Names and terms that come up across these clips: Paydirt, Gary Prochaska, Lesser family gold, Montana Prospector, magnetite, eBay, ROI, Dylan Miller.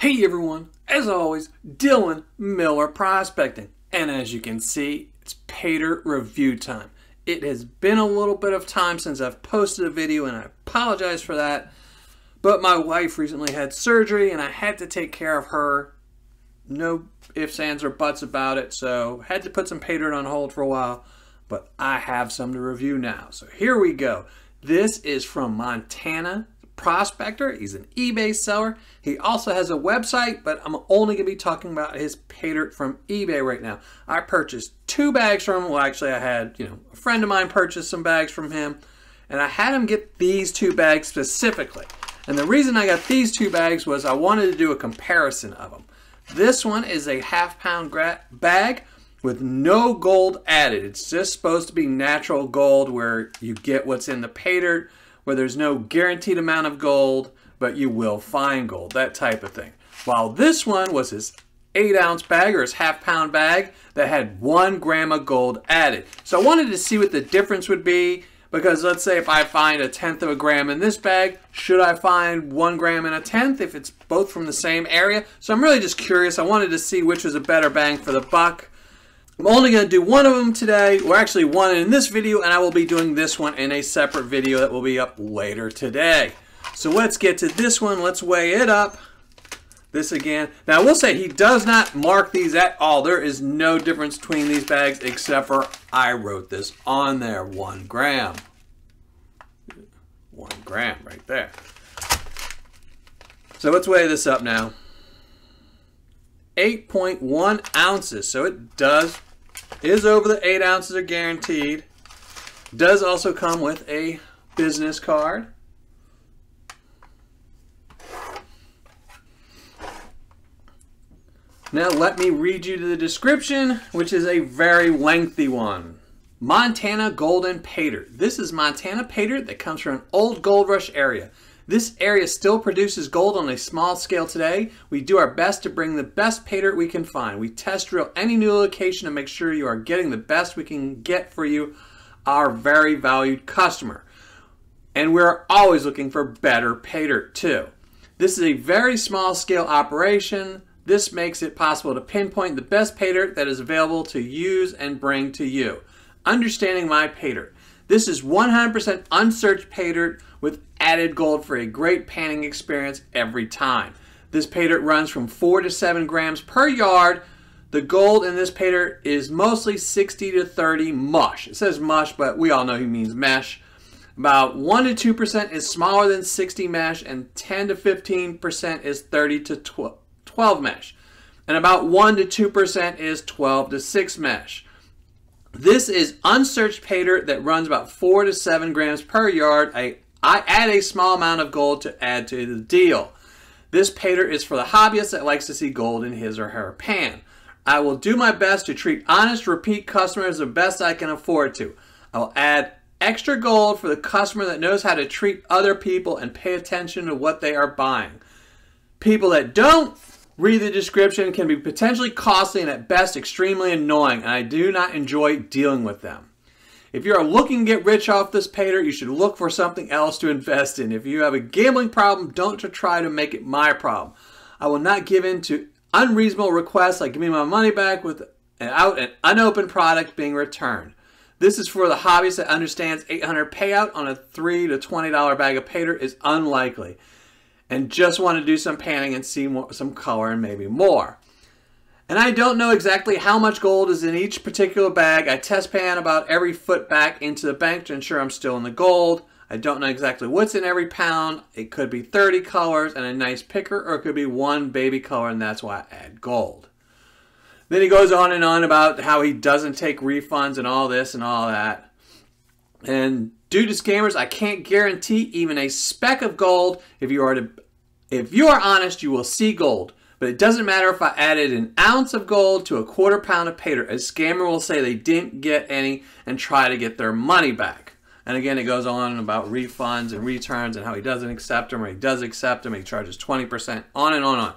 Hey everyone, as always, Dylan Miller prospecting, and as you can see, it's pay dirt review time. It has been a little bit of time since I've posted a video, and I apologize for that, but my wife recently had surgery and I had to take care of her. No ifs, ands, or buts about it, so had to put some pay dirt on hold for a while, but I have some to review now, so here we go. This is from Montana Prospector. He's an eBay seller. He also has a website, but I'm only going to be talking about his pay dirt from eBay right now. I purchased two bags from him. Well, actually, I had, a friend of mine purchase some bags from him, and I had him get these two bags specifically. And the reason I got these two bags was I wanted to do a comparison of them. This one is a half-pound bag with no gold added. It's just supposed to be natural gold, where you get what's in the pay dirt, where there's no guaranteed amount of gold, but you will find gold, that type of thing. While this one was his 8-ounce bag, or his half-pound bag, that had 1 gram of gold added. So I wanted to see what the difference would be, because let's say if I find 1/10 of a gram in this bag, should I find 1 gram and 1/10 if it's both from the same area? So I'm really just curious. I wanted to see which was a better bang for the buck. I'm only going to do one of them today, or actually one in this video, and I will be doing this one in a separate video that will be up later today. So let's get to this one. Let's weigh it up. This again. Now I will say he does not mark these at all. There is no difference between these bags, except for I wrote this on there. 1 gram. 1 gram right there. So let's weigh this up now. 8.1 ounces. So it is over the 8 ounces are guaranteed. Does also come with a business card. Now let me read you the description, which is a very lengthy one. Montana gold and pay dirt. This is Montana pay dirt that comes from an old gold rush area. This area still produces gold on a small scale today. We do our best to bring the best pay dirt we can find. We test drill any new location to make sure you are getting the best we can get for you, our very valued customer. And we're always looking for better pay dirt too. This is a very small scale operation. This makes it possible to pinpoint the best pay dirt that is available to use and bring to you. Understanding my pay dirt. This is 100% unsearched pay dirt with added gold for a great panning experience every time. This pay dirt runs from 4 to 7 grams per yard. The gold in this pay dirt is mostly 60 to 30 mush. It says mush, but we all know he means mesh. About 1 to 2% is smaller than 60 mesh, and 10 to 15% is 30 to 12 mesh. And about 1 to 2% is 12 to 6 mesh. This is unsearched pay dirt that runs about 4 to 7 grams per yard. I add a small amount of gold to add to the deal. This pay dirt is for the hobbyist that likes to see gold in his or her pan. I will do my best to treat honest, repeat customers the best I can afford to. I will add extra gold for the customer that knows how to treat other people and pay attention to what they are buying. People that don't read the description can be potentially costly and at best extremely annoying, and I do not enjoy dealing with them. If you are looking to get rich off this pay dirt, you should look for something else to invest in. If you have a gambling problem, don't try to make it my problem. I will not give in to unreasonable requests like give me my money back without an unopened product being returned. This is for the hobbyist that understands $800 payout on a $3 to $20 bag of pay dirt is unlikely, and just want to do some panning and see some color and maybe more. And I don't know exactly how much gold is in each particular bag. I test pan about every foot back into the bank to ensure I'm still in the gold. I don't know exactly what's in every pound. It could be 30 colors and a nice picker, or it could be one baby color, and that's why I add gold. Then he goes on and on about how he doesn't take refunds and all this and all that. And due to scammers, I can't guarantee even a speck of gold. If you are honest, you will see gold. But it doesn't matter if I added an ounce of gold to a quarter pound of pay dirt. A scammer will say they didn't get any and try to get their money back. And again, it goes on about refunds and returns and how he doesn't accept them, or he does accept them. He charges 20%, on and on.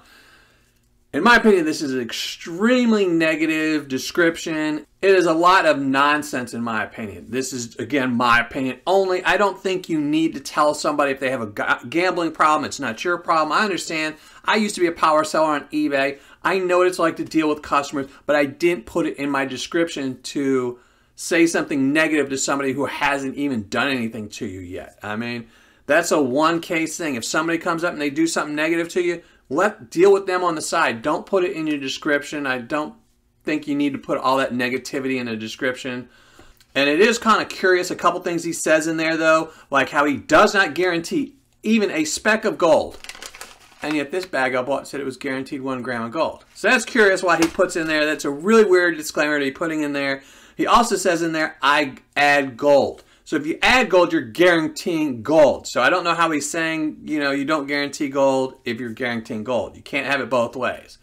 In my opinion, this is an extremely negative description. It is a lot of nonsense in my opinion. This is, again, my opinion only. I don't think you need to tell somebody if they have a gambling problem. It's not your problem. I understand. I used to be a power seller on eBay. I know what it's like to deal with customers, but I didn't put it in my description to say something negative to somebody who hasn't even done anything to you yet. I mean, that's a one-case thing. If somebody comes up and they do something negative to you, deal with them on the side. Don't put it in your description. I don't think you need to put all that negativity in a description. And it is kind of curious, a couple things he says in there though, like how he does not guarantee even a speck of gold. And yet this bag I bought said it was guaranteed 1 gram of gold. So that's curious why he puts in there. That's a really weird disclaimer to be putting in there. He also says in there, I add gold. So if you add gold, you're guaranteeing gold. So I don't know how he's saying, you know, you don't guarantee gold if you're guaranteeing gold. You can't have it both ways.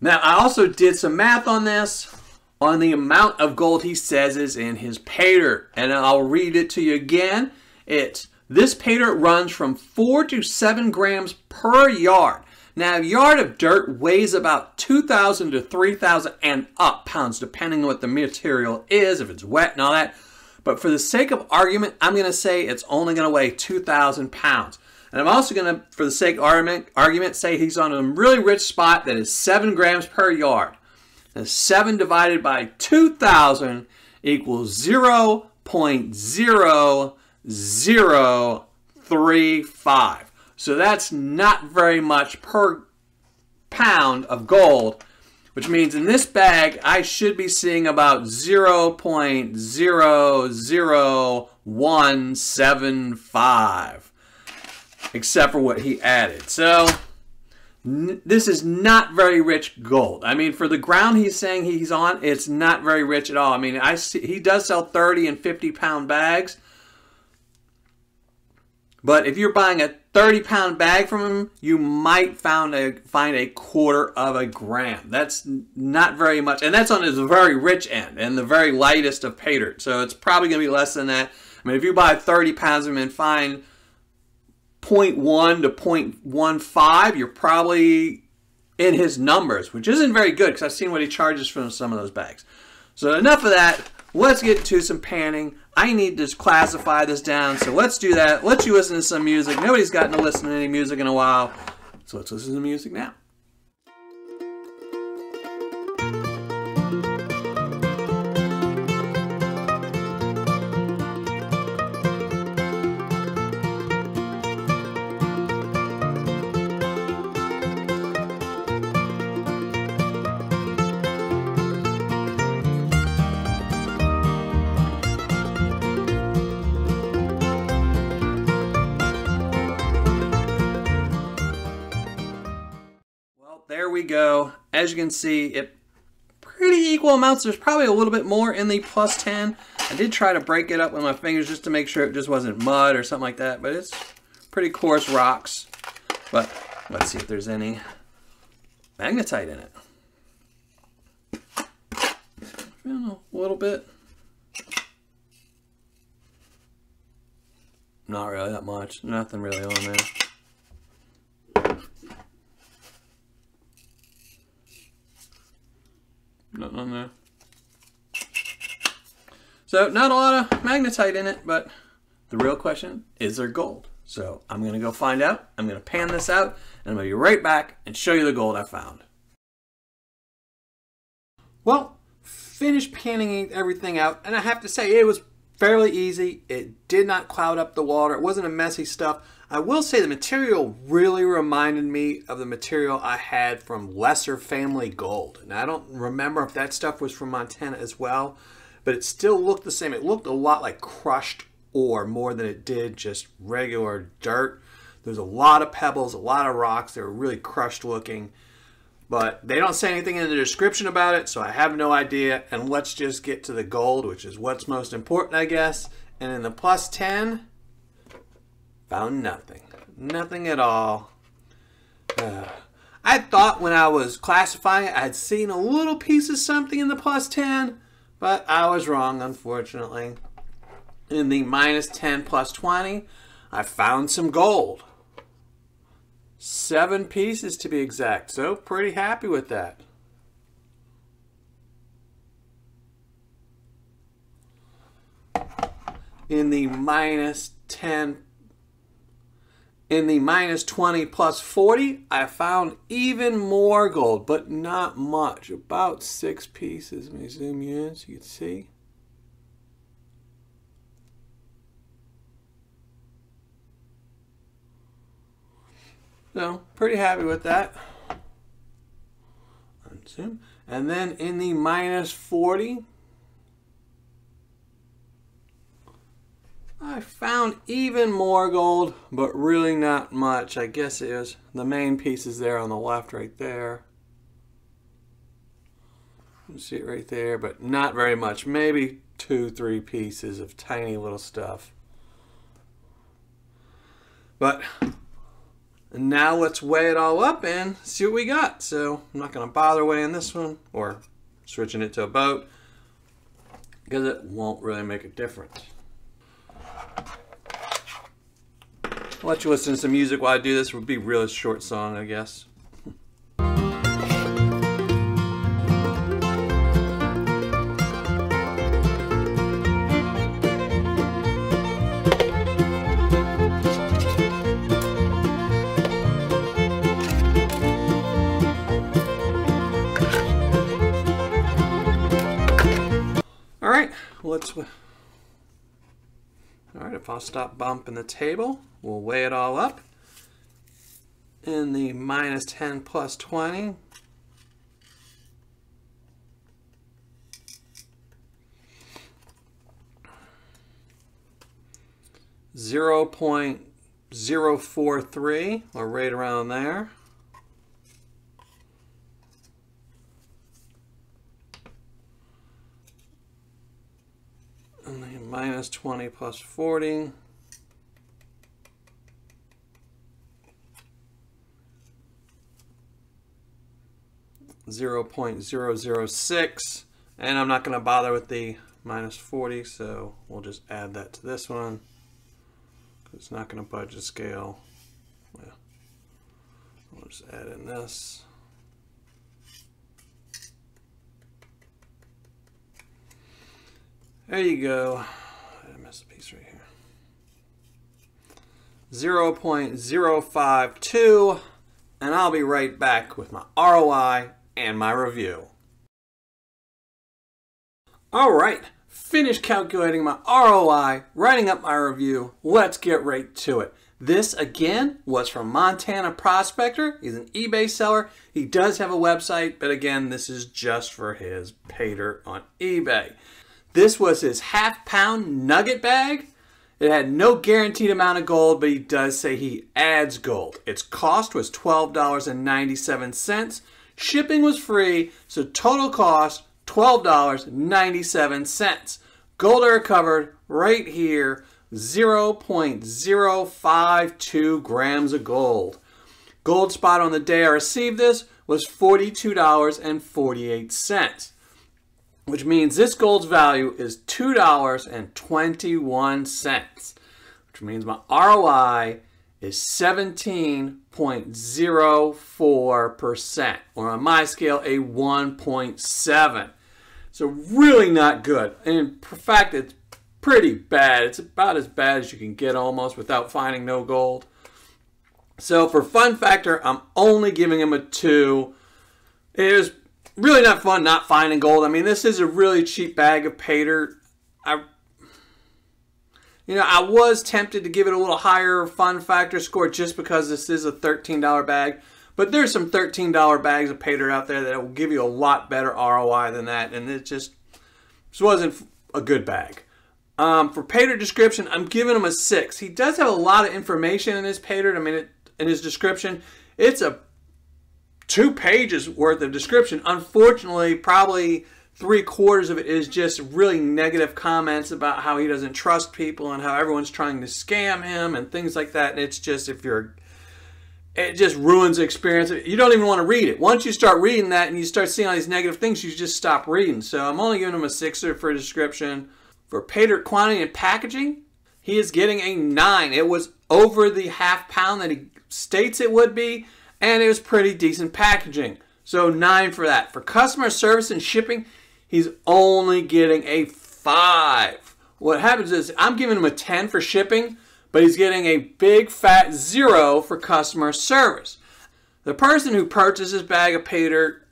Now, I also did some math on this, on the amount of gold he says is in his pay dirt. And I'll read it to you again. It's, this pay dirt runs from 4 to 7 grams per yard. Now, a yard of dirt weighs about 2,000 to 3,000 and up pounds, depending on what the material is, if it's wet and all that. But for the sake of argument, I'm going to say it's only going to weigh 2,000 pounds. And I'm also going to, for the sake of argument, say he's on a really rich spot that is 7 grams per yard. And 7 divided by 2,000 equals 0.0035. So that's not very much per pound of gold, which means in this bag, I should be seeing about 0.00175, except for what he added. So this is not very rich gold. I mean, for the ground he's saying he's on, it's not very rich at all. I mean, I see, he does sell 30 and 50 pound bags, but if you're buying a 30-pound bag from him, you might find a 1/4 of a gram. That's not very much, and that's on his very rich end and the very lightest of pay dirt. So it's probably going to be less than that. I mean, if you buy 30 pounds of him and find 0.1 to 0.15, you're probably in his numbers, which isn't very good because I've seen what he charges from some of those bags. So enough of that. Let's get to some panning. I need to classify this down, so let's do that. Let's you listen to some music. Nobody's gotten to listen to any music in a while, so let's listen to music now. There we go. As you can see, it pretty equal amounts. There's probably a little bit more in the plus 10. I did try to break it up with my fingers just to make sure it just wasn't mud or something like that, but it's pretty coarse rocks. But let's see if there's any magnetite in it. A little bit. Not really that much. Nothing really on there. Nothing on there. So not a lot of magnetite in it, but the real question, is there gold? So I'm going to go find out. I'm going to pan this out, and I'm going to be right back and show you the gold I found. Well, finished panning everything out, and I have to say it was fairly easy. It did not cloud up the water. It wasn't a messy stuff. I will say the material really reminded me of the material I had from Lesser Family Gold. And I don't remember if that stuff was from Montana as well, but it still looked the same. It looked a lot like crushed ore more than it did just regular dirt. There's a lot of pebbles, a lot of rocks. They were really crushed looking, but they don't say anything in the description about it, so I have no idea. And let's just get to the gold, which is what's most important, I guess. And in the plus 10... found nothing. Nothing at all. I thought when I was classifying it, I'd seen a little piece of something in the plus 10, but I was wrong, unfortunately. In the minus 10 plus 20, I found some gold. 7 pieces to be exact, so pretty happy with that. In the minus 20 plus 40, I found even more gold, but not much, about 6 pieces. Let me zoom you in so you can see. So, pretty happy with that. Unzoom. And then in the minus 40, I found even more gold, but really not much. I guess it was the main pieces there on the left right there. You can see it right there, but not very much. Maybe 2-3 pieces of tiny little stuff. But now let's weigh it all up and see what we got. So I'm not going to bother weighing this one or switching it to a boat because it won't really make a difference. I'll let you listen to some music while I do this. It would be a really short song, I guess. All right, if I'll stop bumping the table, we'll weigh it all up. In the minus 10 plus 20. $0.043, or right around there. And then minus 20 plus 40. $0.006, and I'm not going to bother with the minus 40, so we'll just add that to this one because it's not going to budge the scale. Well, we'll just add in this. There you go. I missed a piece right here. $0.052. And I'll be right back with my ROI and my review. All right, finished calculating my ROI, writing up my review. Let's get right to it. This again was from Montana Prospector. He's an eBay seller. He does have a website, but again, this is just for his pay dirt on eBay. This was his half-pound nugget bag. It had no guaranteed amount of gold, but he does say he adds gold. Its cost was $12.97. Shipping was free, so total cost $12.97. Gold I recovered right here, 0.052 grams of gold. Gold spot on the day I received this was $42.48. which means this gold's value is $2.21, which means my ROI is 17.04%, or on my scale, a 1.7. So really not good. And in fact, it's pretty bad. It's about as bad as you can get almost without finding no gold. So for fun factor, I'm only giving him a 2. It was really not fun not finding gold. I mean, this is a really cheap bag of pay dirt. I was tempted to give it a little higher fun factor score just because this is a $13 bag. But there's some $13 bags of pay dirt out there that will give you a lot better ROI than that. And it just wasn't a good bag. For pay dirt description, I'm giving him a 6. He does have a lot of information in his pay dirt. I mean, in his description, it's a 2 pages worth of description. Unfortunately, probably 3/4 of it is just really negative comments about how he doesn't trust people and how everyone's trying to scam him and things like that. And it's just, it just ruins the experience. You don't even want to read it. Once you start reading that and you start seeing all these negative things, you just stop reading. So I'm only giving him a 6 for description. For pay dirt quantity and packaging, he is getting a 9. It was over the half pound that he states it would be, and it was pretty decent packaging. So 9 for that. For customer service and shipping, he's only getting a 5. What happens is I'm giving him a 10 for shipping, but he's getting a big fat 0 for customer service. The person who purchased this bag of pay dirt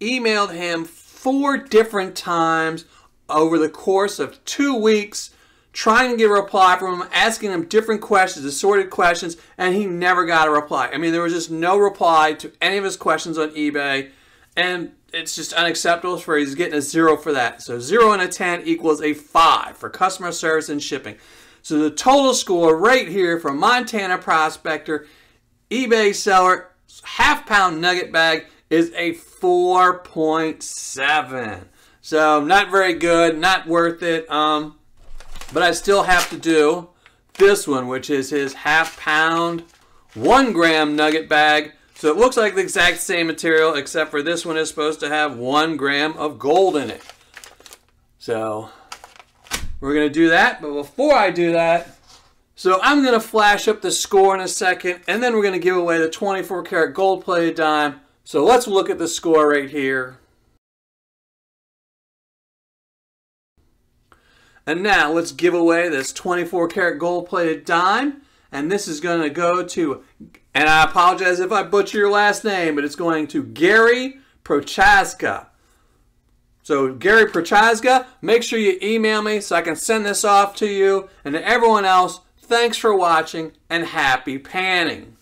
emailed him 4 different times over the course of 2 weeks, trying to get a reply from him, asking him different questions, assorted questions, and he never got a reply. I mean, there was just no reply to any of his questions on eBay, and it's just unacceptable for he's getting a 0 for that. So 0 and a 10 equals a 5 for customer service and shipping. So the total score right here from Montana Prospector, eBay seller, half-pound nugget bag is a 4.7. So not very good, not worth it. But I still have to do this one, which is his half-pound 1 gram nugget bag. So it looks like the exact same material, except for this one is supposed to have 1 gram of gold in it. So we're going to do that. But before I do that, so I'm going to flash up the score in a second, and then we're going to give away the 24 karat gold plated dime. So let's look at the score right here. And now let's give away this 24 karat gold plated dime. And this is going to go to, and I apologize if I butcher your last name, but it's going to Gary Prochaska. So Gary Prochaska, make sure you email me so I can send this off to you. And to everyone else, thanks for watching and happy panning.